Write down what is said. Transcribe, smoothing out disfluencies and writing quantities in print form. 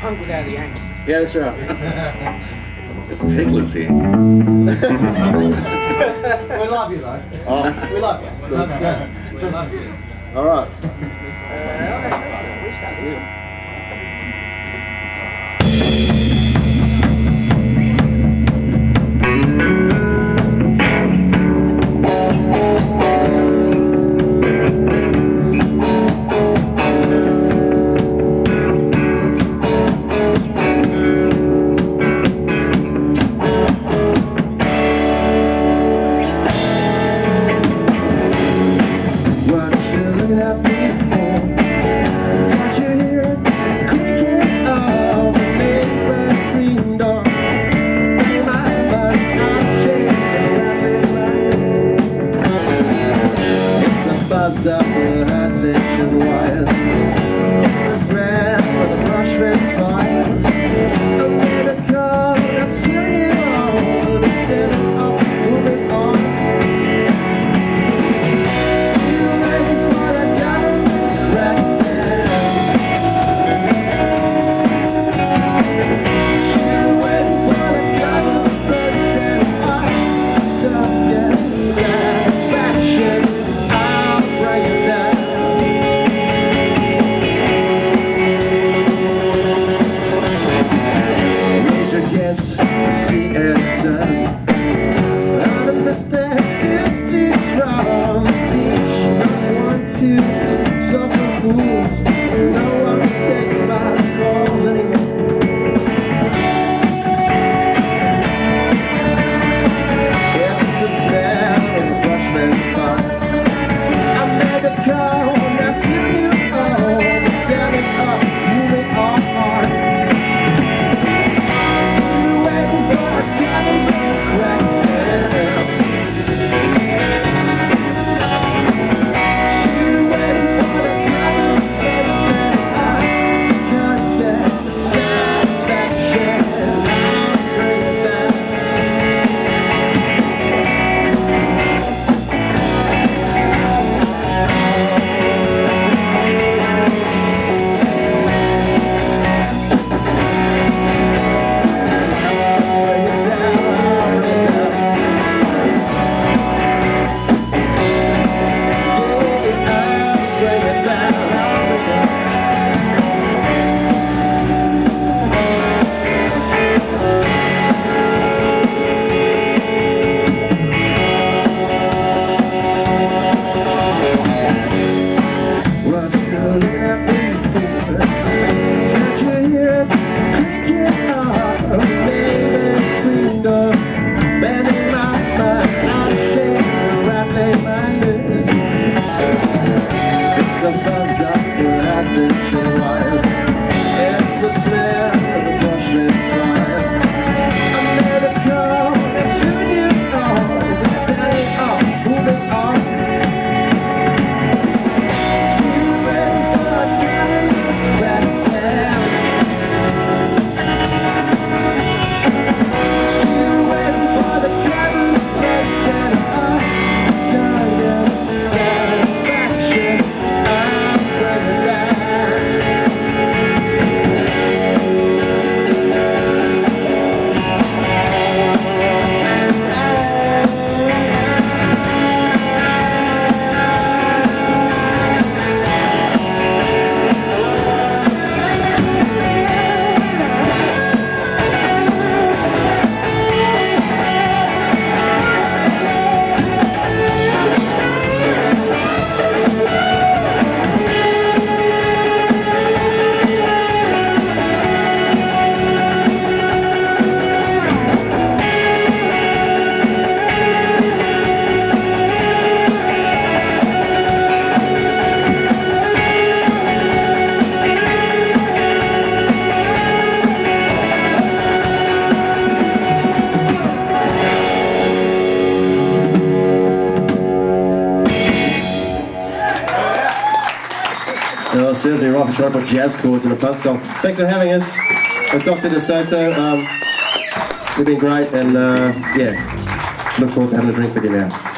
punk without the angst. Yeah, that's right. It's Pickles here. We love you, though. Oh. We love you. We love you. Yes. We love you. All right. Certainly right for trying to put jazz chords in a punk song. Thanks for having us with Dr. DeSoto. You've been great, and yeah, look forward to having a drink with you now.